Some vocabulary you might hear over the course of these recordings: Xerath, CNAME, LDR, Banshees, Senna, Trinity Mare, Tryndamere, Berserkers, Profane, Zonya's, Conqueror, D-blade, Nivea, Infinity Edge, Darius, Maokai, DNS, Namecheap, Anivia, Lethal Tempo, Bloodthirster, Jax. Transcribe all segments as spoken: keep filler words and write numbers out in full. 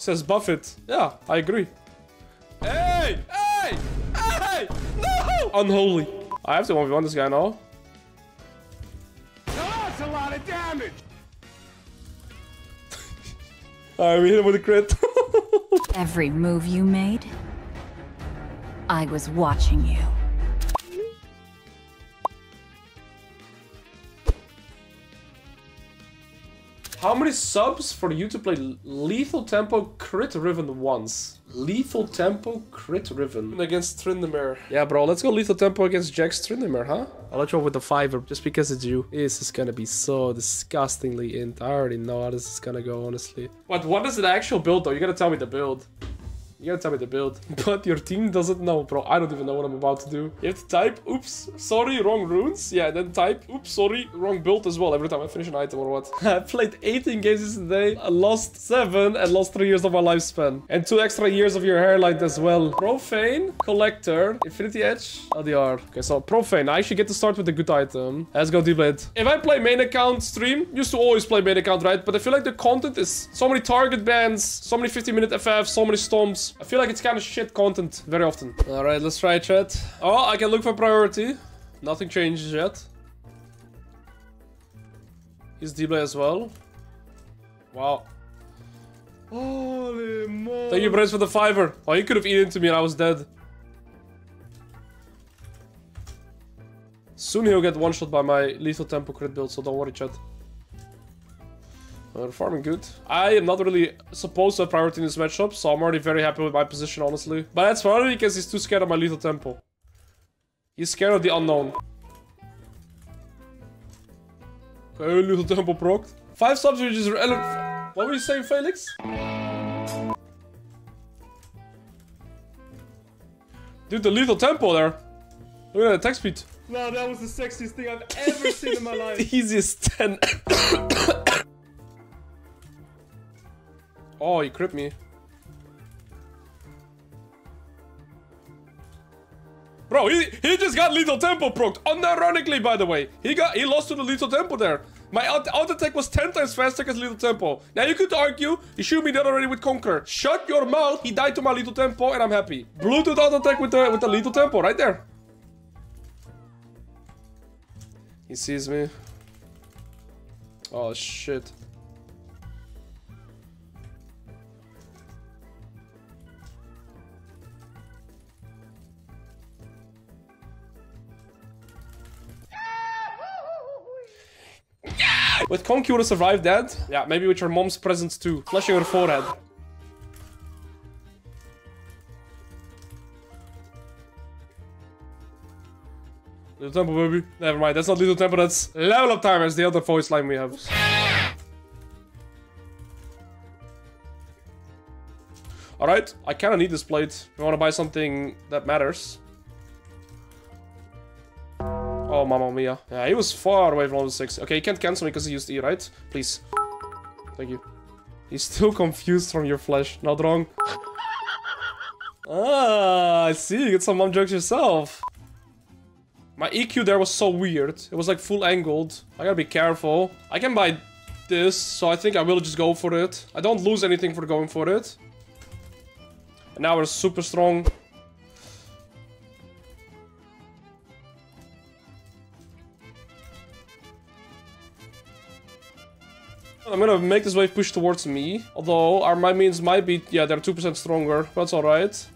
Says buff it. Yeah, I agree. Hey! Hey! Hey! No! Unholy. I have to one v one this guy now. That's a lot of damage! Alright, we hit him with a crit. Every move you made, I was watching you. How many subs for you to play Lethal Tempo Crit Riven once? Lethal Tempo Crit Riven against Tryndamere. Yeah, bro, let's go Lethal Tempo against Jax Tryndamere, huh? I'll let you up with the fiver just because it's you. This is gonna be so disgustingly int. I already know how this is gonna go, honestly. But what is the actual build, though? You gotta tell me the build. You gotta tell me the build. But your team doesn't know, bro. I don't even know what I'm about to do. You have to type, oops, sorry, wrong runes. Yeah, and then type, oops, sorry, wrong build as well. Every time I finish an item or what. I played eighteen games today. I lost seven and lost three years of my lifespan. And two extra years of your hairline as well. Profane, Collector, Infinity Edge, L D R. Okay, so Profane. I actually get to start with a good item. Let's go D-blade. If I play main account stream, used to always play main account, right? But I feel like the content is so many target bans, so many fifteen minute F Fs, so many stomps. I feel like it's kind of shit content very often. All right, let's try chat. Oh, I can look for priority. Nothing changes yet. He's D-blade as well. Wow. Holy moly. Thank you, Brace, for the fiver. Oh, he could have eaten into me and I was dead. Soon he'll get one shot by my Lethal Tempo crit build, so don't worry, chat. We're farming good. I am not really supposed to have priority in this matchup, so I'm already very happy with my position, honestly. But that's probably because he's too scared of my Lethal Tempo. He's scared of the unknown. Okay, Lethal Tempo procced. Five subs, which is... What were you saying, Felix? Dude, the Lethal Tempo there. Look at that attack speed. No, that was the sexiest thing I've ever seen in my life. The easiest ten. Oh, he crit me. Bro, he, he just got Lethal Tempo procced. Unironically, by the way. He got he lost to the Lethal Tempo there. My out, out attack was ten times faster than Lethal Tempo. Now, you could argue, you should be dead already with Conqueror. Shut your mouth. He died to my Lethal Tempo, and I'm happy. Bluetooth out attack with the, with the Lethal Tempo right there. He sees me. Oh, shit. With Conky would have survived that. Yeah, maybe with your mom's presence too. Flashing her forehead. Little Tempo, baby. Never mind, that's not Little Tempo, that's Level Up Time as the other voice line we have. Alright, I kinda need this plate. I wanna buy something that matters. Oh, mamma mia. Yeah, he was far away from level six. Okay, he can't cancel me because he used E, right? Please. Thank you. He's still confused from your flash. Not wrong. Ah, I see. You get some mom jokes yourself. My E Q there was so weird. It was like full angled. I gotta be careful. I can buy this, so I think I will just go for it. I don't lose anything for going for it. And now we're super strong. I'm gonna make this wave push towards me, although our my means might be, yeah, they're two percent stronger, but that's alright.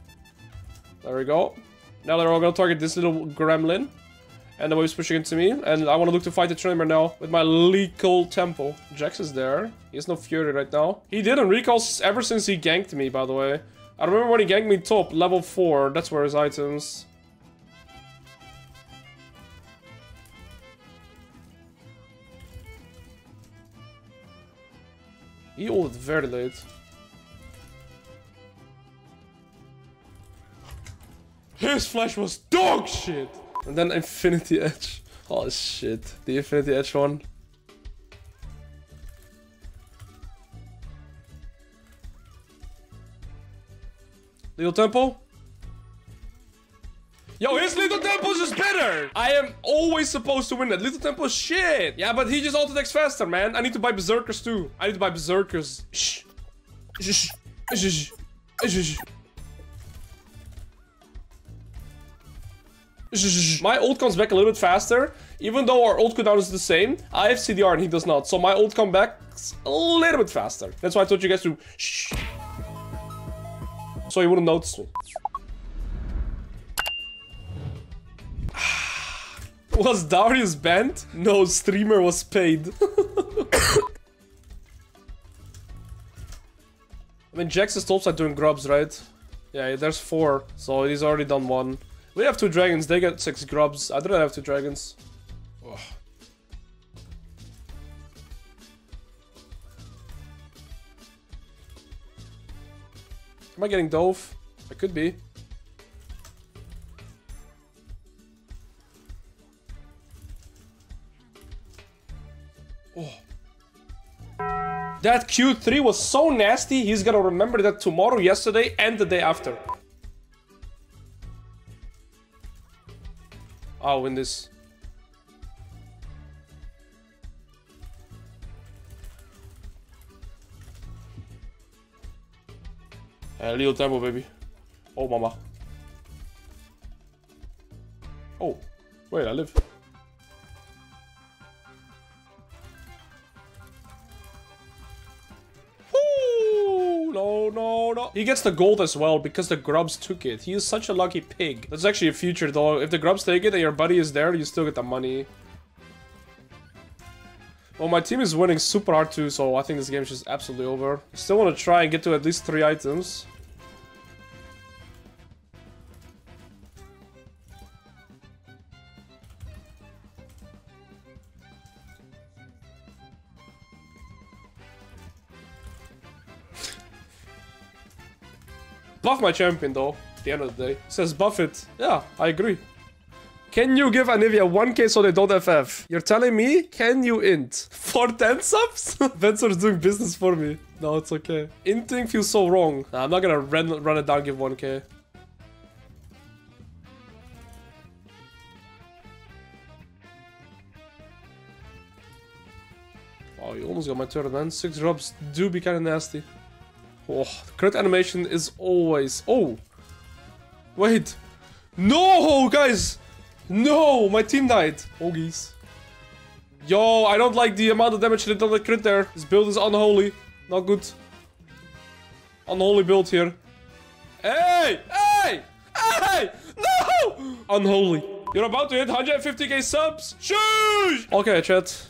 There we go. Now they're all gonna target this little gremlin, and the wave's pushing into me, and I wanna look to fight the Tryndamere now with my Lethal Tempo. Jax is there. He has no fury right now. He didn't recall ever since he ganked me, by the way. I remember when he ganked me top, level four, that's where his items. He ulted very late. His flash was dog shit! And then Infinity Edge. Oh shit. The Infinity Edge one. Lethal Tempo? Yo, his Lethal Tempo is just better! I am always supposed to win that. Lethal Tempo is shit! Yeah, but he just auto-attacks faster, man. I need to buy Berserkers too. I need to buy Berserkers. Shh. Shh. My ult comes back a little bit faster. Even though our ult cooldown is the same, I have C D R and he does not. So my ult comes back a little bit faster. That's why I told you guys to shh. So you wouldn't notice me. Was Darius banned? No, streamer was paid. I mean, Jax is topside doing grubs, right? Yeah, there's four, so he's already done one. We have two dragons, they get six grubs. I'd rather have two dragons. Ugh. Am I getting dove? I could be. That Q three was so nasty, he's gonna remember that tomorrow, yesterday, and the day after. I'll win this. Uh, Lethal Tempo, baby. Oh, mama. Oh, wait, I live. No, no, no. He gets the gold as well because the grubs took it. He is such a lucky pig. That's actually a future though. If the grubs take it and your buddy is there, you still get the money. Well, my team is winning super hard too, so I think this game is just absolutely over. I still want to try and get to at least three items. Buff my champion though, at the end of the day. It says buff it. Yeah, I agree. Can you give Anivia one K so they don't F F? You're telling me? Can you int? For ten subs? Vensor's doing business for me. No, it's okay. Inting feels so wrong. Nah, I'm not gonna run, run it down, give one K. Oh, you almost got my turret, man. Six drops do be kinda nasty. Oh, the crit animation is always... Oh! Wait! No, guys! No! My team died! Oh, geez. Yo, I don't like the amount of damage they did on the crit there. This build is unholy. Not good. Unholy build here. Hey! Hey! Hey! No! Unholy. You're about to hit one hundred fifty K subs? Sheesh! Okay, chat.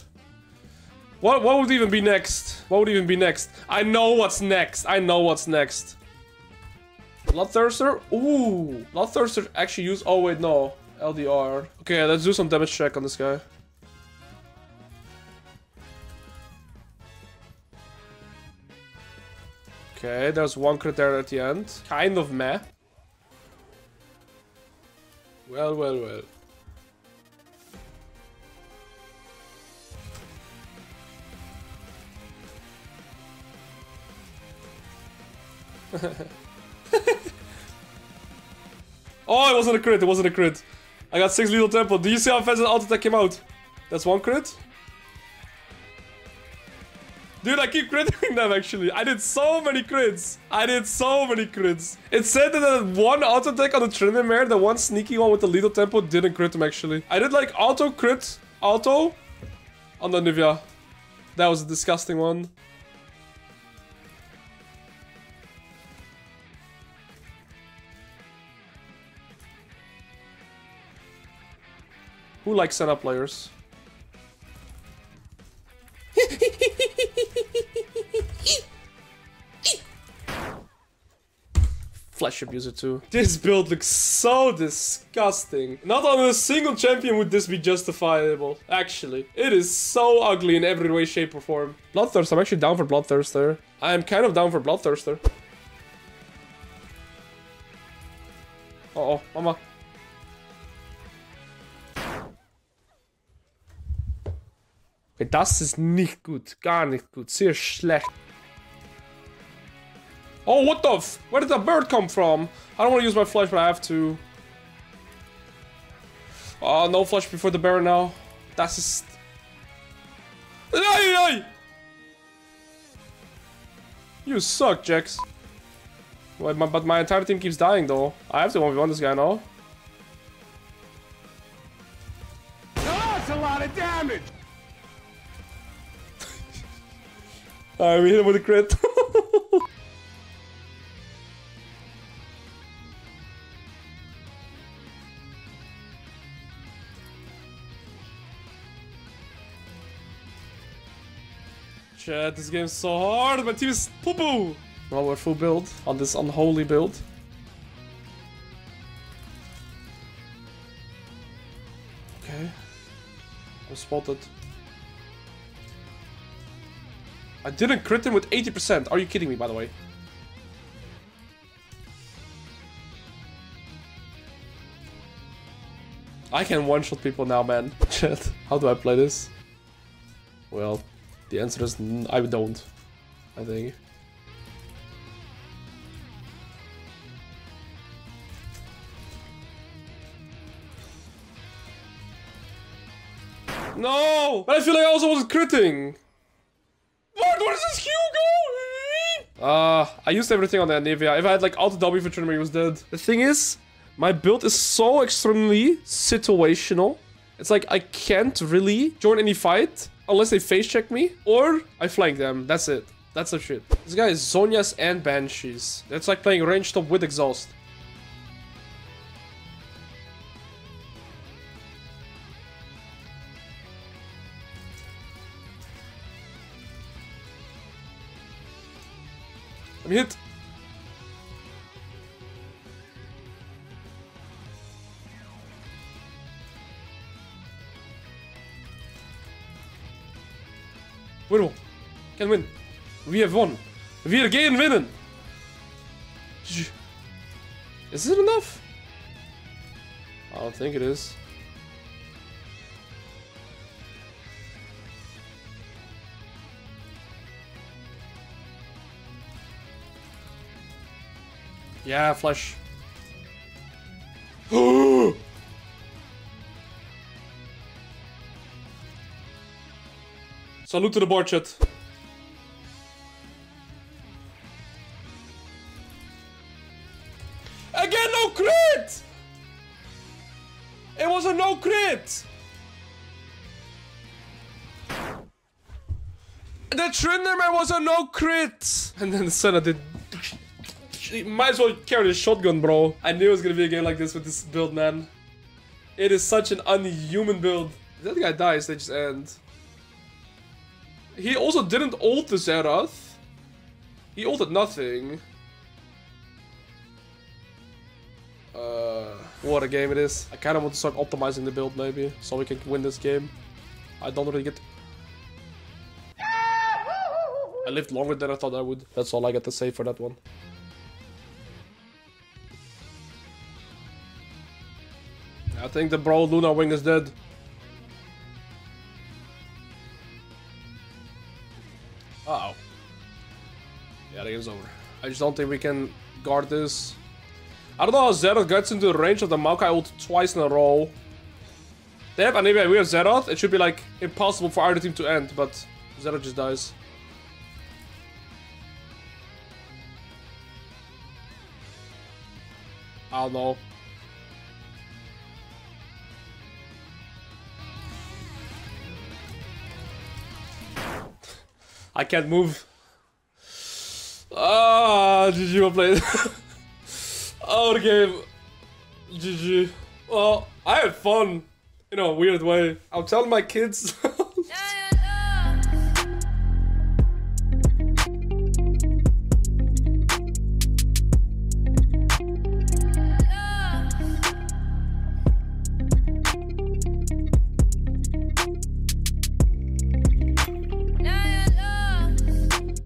What, what would even be next? What would even be next? I know what's next. I know what's next. Bloodthirster? Ooh. Bloodthirster actually use... Oh, wait, no. L D R. Okay, let's do some damage check on this guy. Okay, there's one crit there at the end. Kind of meh. Well, well, well. Oh, it wasn't a crit, it wasn't a crit. I got six Lethal Tempo. Do you see how fast an auto attack came out? That's one crit. Dude, I keep critting them actually. I did so many crits. I did so many crits. It said that the one auto attack on the Trinity Mare, the one sneaky one with the Lethal Tempo, didn't crit him actually. I did like auto crit, auto on the Nivea. That was a disgusting one. Who likes Senna players? Flash abuser too. This build looks so disgusting. Not on a single champion would this be justifiable. Actually, it is so ugly in every way, shape, or form. Bloodthirster, I'm actually down for Bloodthirster. I am kind of down for Bloodthirster. Uh oh, mama. Okay, das ist nicht gut. Gar nicht gut. Sehr schlecht. Oh, what the f... Where did the bird come from? I don't want to use my flash, but I have to. Oh, no flash before the bear now. Das ist... You suck, Jax. Wait, my, but my entire team keeps dying though. I have to one v one this guy now. That's a lot of damage. Alright, we hit him with a crit. Shit, this game's so hard. My team is poo poo. Well, we're full build on this unholy build. Okay, I'm spotted. I didn't crit him with eighty percent. Are you kidding me, by the way? I can one-shot people now, man. Shit. How do I play this? Well, the answer is n I don't, I think. No! But I feel like I also wasn't critting! What is this Hugo? Uh, I used everything on the Anivia. If I had like auto W for Tryndamere, he was dead. The thing is, my build is so extremely situational. It's like I can't really join any fight unless they face check me or I flank them. That's it. That's the shit. This guy is Zonya's and Banshees. That's like playing range top with exhaust. I'm hit. Winnable. Can win. We have won. We are again winning. Is it enough? I don't think it is. Yeah, flash. Oh! Salute to the board chat. Again, no crit! It was a no crit! The Tryndamere was a no crit! And then Senna did... Might as well carry a shotgun, bro. I knew it was gonna be a game like this with this build, man. It is such an unhuman build. If that guy dies, they just end. He also didn't ult the Xerath. He ulted nothing. Uh, what a game it is. I kinda want to start optimizing the build, maybe, so we can win this game. I don't really get... I lived longer than I thought I would. That's all I got to say for that one. I think the bro Luna wing is dead. Uh oh. Yeah, the game's over. I just don't think we can guard this. I don't know how Xerath gets into the range of the Maokai ult twice in a row. They have Anivia, we have Xerath. It should be like impossible for either team to end, but Xerath just dies. I don't know. I can't move. Ah, G G, well played. Oh, the game. G G. Well, I had fun in a weird way. I'm telling my kids.